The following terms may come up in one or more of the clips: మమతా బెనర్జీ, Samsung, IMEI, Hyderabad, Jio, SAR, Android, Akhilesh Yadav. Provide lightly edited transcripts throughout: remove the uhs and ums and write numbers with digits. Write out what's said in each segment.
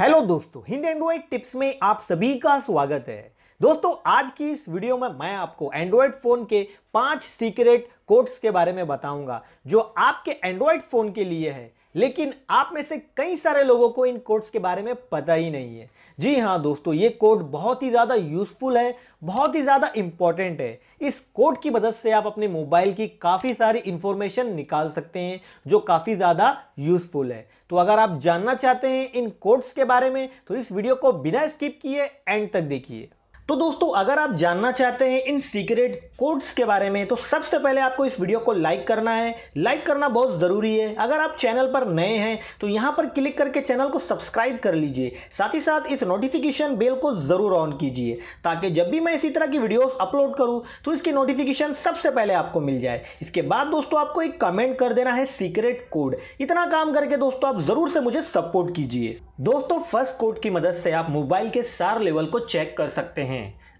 Hello दोस्तों, Hind Android tips में आप सभी का स्वागत है। दोस्तों, आज की इस वीडियो में मैं आपको एंड्रॉइड फ़ोन के 5 सीक्रेट कोड्स के बारे में बताऊंगा जो आपके एंड्रॉइड फ़ोन के लिए है, लेकिन आप में से कई सारे लोगों को इन कोड्स के बारे में पता ही नहीं है। जी हाँ दोस्तों, ये कोड बहुत ही ज़्यादा यूज़फुल है, बहुत ही ज़्यादा इम्पॉर्टेंट है। इस कोड की मदद से आप अपने मोबाइल की काफ़ी सारी इन्फॉर्मेशन निकाल सकते हैं जो काफ़ी ज़्यादा यूज़फुल है। तो अगर आप जानना चाहते हैं इन कोड्स के बारे में तो इस वीडियो को बिना स्किप किए एंड तक देखिए। तो दोस्तों, अगर आप जानना चाहते हैं इन सीक्रेट कोड्स के बारे में तो सबसे पहले आपको इस वीडियो को लाइक करना है। लाइक करना बहुत ज़रूरी है। अगर आप चैनल पर नए हैं तो यहाँ पर क्लिक करके चैनल को सब्सक्राइब कर लीजिए। साथ ही साथ इस नोटिफिकेशन बेल को ज़रूर ऑन कीजिए ताकि जब भी मैं इसी तरह की वीडियोस अपलोड करूँ तो इसकी नोटिफिकेशन सबसे पहले आपको मिल जाए। इसके बाद दोस्तों, आपको एक कमेंट कर देना है सीक्रेट कोड। इतना काम करके दोस्तों आप ज़रूर से मुझे सपोर्ट कीजिए। दोस्तों, फर्स्ट कोड की मदद से आप मोबाइल के SAR लेवल को चेक कर सकते हैं।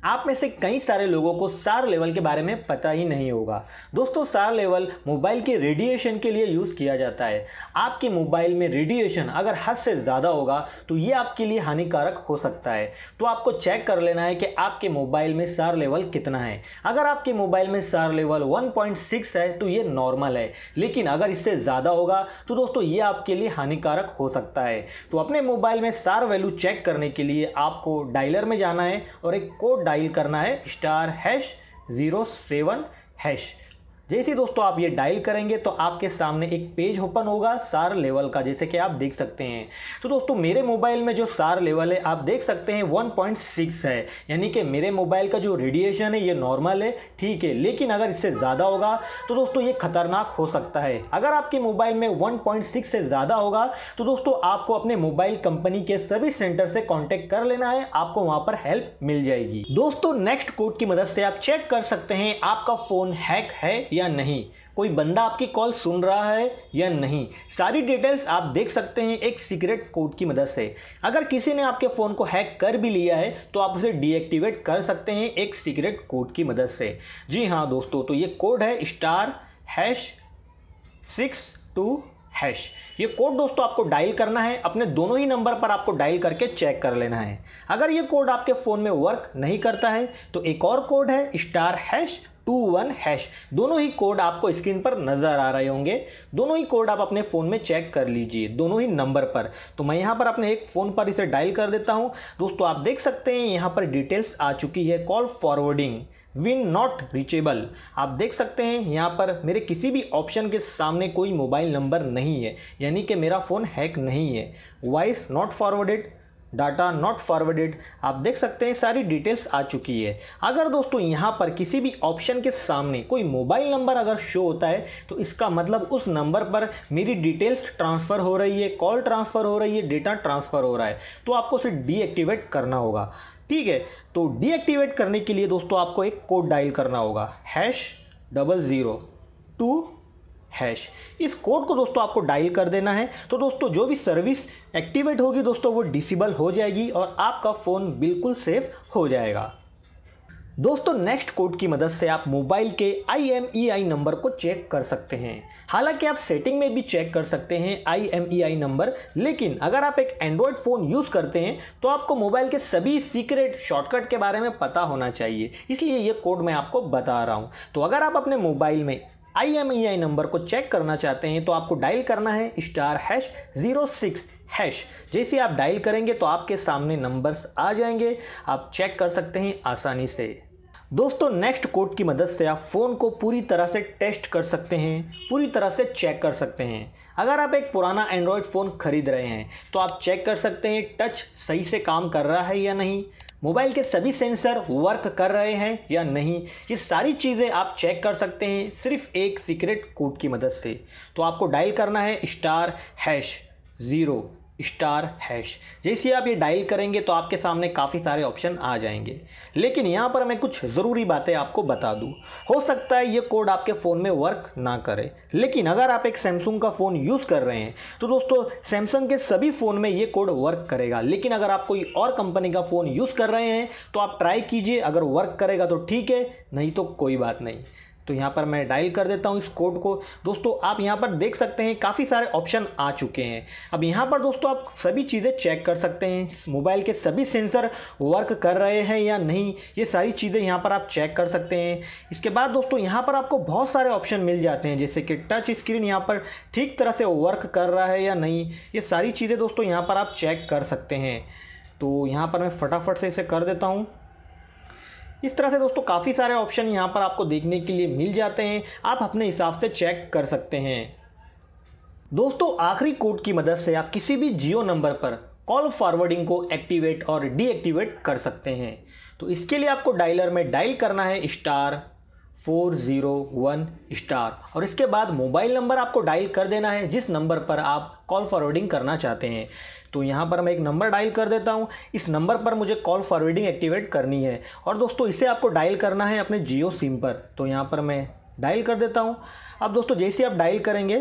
आप में से कई सारे लोगों को SAR लेवल के बारे में पता ही नहीं होगा। दोस्तों, SAR लेवल मोबाइल के रेडिएशन के लिए यूज़ किया जाता है। आपके मोबाइल में रेडिएशन अगर हद से ज़्यादा होगा तो ये आपके लिए हानिकारक हो सकता है। तो आपको चेक कर लेना है कि आपके मोबाइल में SAR लेवल कितना है। अगर आपके मोबाइल में SAR लेवल 1.6 है तो ये नॉर्मल है, लेकिन अगर इससे ज़्यादा होगा तो दोस्तों ये आपके लिए हानिकारक हो सकता है। तो अपने मोबाइल में SAR वैल्यू चेक करने के लिए आपको डायलर में जाना है और एक कोड डायल करना है *#07#। जैसे दोस्तों आप ये डायल करेंगे तो आपके सामने एक पेज ओपन होगा SAR लेवल का, जैसे कि आप देख सकते हैं। तो दोस्तों मेरे मोबाइल में जो SAR लेवल है आप देख सकते हैं 1.6 है, यानी कि मेरे मोबाइल का जो रेडिएशन है ये नॉर्मल है, ठीक है। लेकिन अगर इससे ज़्यादा होगा तो दोस्तों ये खतरनाक हो सकता है। अगर आपके मोबाइल में 1.6 से ज़्यादा होगा तो दोस्तों आपको अपने मोबाइल कंपनी के सर्विस सेंटर से कॉन्टेक्ट कर लेना है, आपको वहाँ पर हेल्प मिल जाएगी। दोस्तों, नेक्स्ट कोड की मदद से आप चेक कर सकते हैं आपका फ़ोन हैक है या नहीं, कोई बंदा आपकी कॉल सुन रहा है या नहीं। सारी डिटेल्स आप देख सकते हैं एक सीक्रेट कोड की मदद से। अगर किसी ने आपके फ़ोन को हैक कर भी लिया है तो आप उसे डीएक्टिवेट कर सकते हैं एक सीक्रेट कोड की मदद से। जी हाँ दोस्तों, तो ये कोड है *#62#। ये कोड दोस्तों आपको डायल करना है, अपने दोनों ही नंबर पर आपको डायल करके चेक कर लेना है। अगर ये कोड आपके फ़ोन में वर्क नहीं करता है तो एक और कोड है *#21#। दोनों ही कोड आपको स्क्रीन पर नज़र आ रहे होंगे। दोनों ही कोड आप अपने फ़ोन में चेक कर लीजिए, दोनों ही नंबर पर। तो मैं यहाँ पर अपने एक फ़ोन पर इसे डायल कर देता हूँ। दोस्तों आप देख सकते हैं यहाँ पर डिटेल्स आ चुकी है। Call forwarding when not reachable. आप देख सकते हैं यहाँ पर मेरे किसी भी ऑप्शन के सामने कोई मोबाइल नंबर नहीं है, यानी कि मेरा फ़ोन हैक नहीं है। Voice not forwarded, data not forwarded. आप देख सकते हैं सारी डिटेल्स आ चुकी है। अगर दोस्तों यहाँ पर किसी भी ऑप्शन के सामने कोई मोबाइल नंबर अगर शो होता है तो इसका मतलब उस नंबर पर मेरी डिटेल्स ट्रांसफ़र हो रही है, कॉल ट्रांसफ़र हो रही है, डेटा ट्रांसफ़र हो रहा है। तो आपको उसे डीएक्टिवेट करना होगा, ठीक है। तो डीएक्टिवेट करने के लिए दोस्तों आपको एक कोड डायल करना होगा #002#। इस कोड को दोस्तों आपको डायल कर देना है। तो दोस्तों जो भी सर्विस एक्टिवेट होगी दोस्तों वो डिसेबल हो जाएगी और आपका फ़ोन बिल्कुल सेफ हो जाएगा। दोस्तों, नेक्स्ट कोड की मदद से आप मोबाइल के IMEI नंबर को चेक कर सकते हैं। हालांकि आप सेटिंग में भी चेक कर सकते हैं IMEI नंबर, लेकिन अगर आप एक एंड्रॉयड फ़ोन यूज़ करते हैं तो आपको मोबाइल के सभी सीक्रेट शॉर्टकट के बारे में पता होना चाहिए, इसलिए ये कोड मैं आपको बता रहा हूँ। तो अगर आप अपने मोबाइल में IMEI नंबर को चेक करना चाहते हैं तो आपको डायल करना है *06#। जैसे आप डायल करेंगे तो आपके सामने नंबर्स आ जाएंगे, आप चेक कर सकते हैं आसानी से। दोस्तों, नेक्स्ट कोड की मदद से आप फ़ोन को पूरी तरह से टेस्ट कर सकते हैं, पूरी तरह से चेक कर सकते हैं। अगर आप एक पुराना एंड्रॉयड फ़ोन खरीद रहे हैं तो आप चेक कर सकते हैं टच सही से काम कर रहा है या नहीं, मोबाइल के सभी सेंसर वर्क कर रहे हैं या नहीं। ये सारी चीज़ें आप चेक कर सकते हैं सिर्फ एक सीक्रेट कोड की मदद से। तो आपको डायल करना है *0#। जैसे आप ये डायल करेंगे तो आपके सामने काफ़ी सारे ऑप्शन आ जाएंगे, लेकिन यहाँ पर मैं कुछ ज़रूरी बातें आपको बता दूँ। हो सकता है ये कोड आपके फ़ोन में वर्क ना करे, लेकिन अगर आप एक Samsung का फ़ोन यूज़ कर रहे हैं तो दोस्तों Samsung के सभी फ़ोन में ये कोड वर्क करेगा। लेकिन अगर आप कोई और कंपनी का फ़ोन यूज़ कर रहे हैं तो आप ट्राई कीजिए, अगर वर्क करेगा तो ठीक है, नहीं तो कोई बात नहीं। तो यहाँ पर मैं डायल कर देता हूँ इस कोड को। दोस्तों आप यहाँ पर देख सकते हैं काफ़ी सारे ऑप्शन आ चुके हैं। अब यहाँ पर दोस्तों आप सभी चीज़ें चेक कर सकते हैं, मोबाइल के सभी सेंसर वर्क कर रहे हैं या नहीं, ये सारी चीज़ें यहाँ पर आप चेक कर सकते हैं। इसके बाद दोस्तों यहाँ पर आपको बहुत सारे ऑप्शन मिल जाते हैं, जैसे कि टच स्क्रीन यहाँ पर ठीक तरह से वर्क कर रहा है या नहीं, ये सारी चीज़ें दोस्तों यहाँ पर आप चेक कर सकते हैं। तो यहाँ पर मैं फटाफट से इसे कर देता हूँ। इस तरह से दोस्तों काफ़ी सारे ऑप्शन यहाँ पर आपको देखने के लिए मिल जाते हैं, आप अपने हिसाब से चेक कर सकते हैं। दोस्तों आखिरी कोड की मदद से आप किसी भी जियो नंबर पर कॉल फॉरवर्डिंग को एक्टिवेट और डीएक्टिवेट कर सकते हैं। तो इसके लिए आपको डायलर में डायल करना है *401# और इसके बाद मोबाइल नंबर आपको डायल कर देना है जिस नंबर पर आप कॉल फॉरवर्डिंग करना चाहते हैं। तो यहाँ पर मैं एक नंबर डायल कर देता हूँ, इस नंबर पर मुझे कॉल फॉरवर्डिंग एक्टिवेट करनी है और दोस्तों इसे आपको डायल करना है अपने जियो सिम पर। तो यहाँ पर मैं डायल कर देता हूँ। अब दोस्तों जैसे आप डायल करेंगे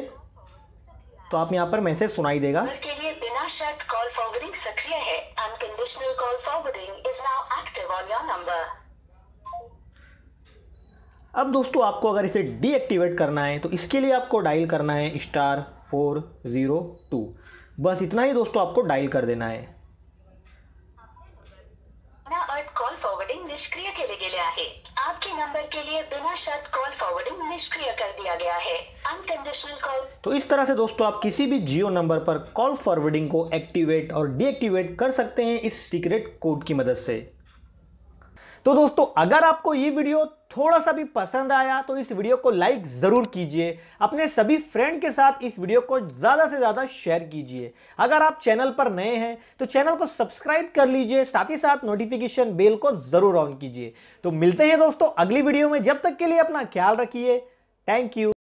तो आप यहाँ पर मैसेज सुनाई देगा। बिना शर्त कॉल फॉरवर्डिंग सक्रिय है, unconditional call forwarding is now active on your number. अब दोस्तों आपको अगर इसे डीएक्टिवेट करना है तो इसके लिए आपको डायल करना है *402। बस इतना ही दोस्तों आपको डायल कर देना है। कॉल फॉरवर्डिंग निष्क्रिय केले गेले आहे। आपके नंबर के लिए बिना शर्त कॉल फॉरवर्डिंग निष्क्रिय कर दिया गया है, अनकंडीशनल कॉल। तो इस तरह से दोस्तों आप किसी भी जियो नंबर पर कॉल फॉरवर्डिंग को एक्टिवेट और डीएक्टिवेट कर सकते हैं इस सीक्रेट कोड की मदद से। तो दोस्तों अगर आपको ये वीडियो थोड़ा सा भी पसंद आया तो इस वीडियो को लाइक ज़रूर कीजिए, अपने सभी फ्रेंड के साथ इस वीडियो को ज़्यादा से ज़्यादा शेयर कीजिए। अगर आप चैनल पर नए हैं तो चैनल को सब्सक्राइब कर लीजिए, साथ ही साथ नोटिफिकेशन बेल को ज़रूर ऑन कीजिए। तो मिलते हैं दोस्तों अगली वीडियो में, जब तक के लिए अपना ख्याल रखिए। Thank you.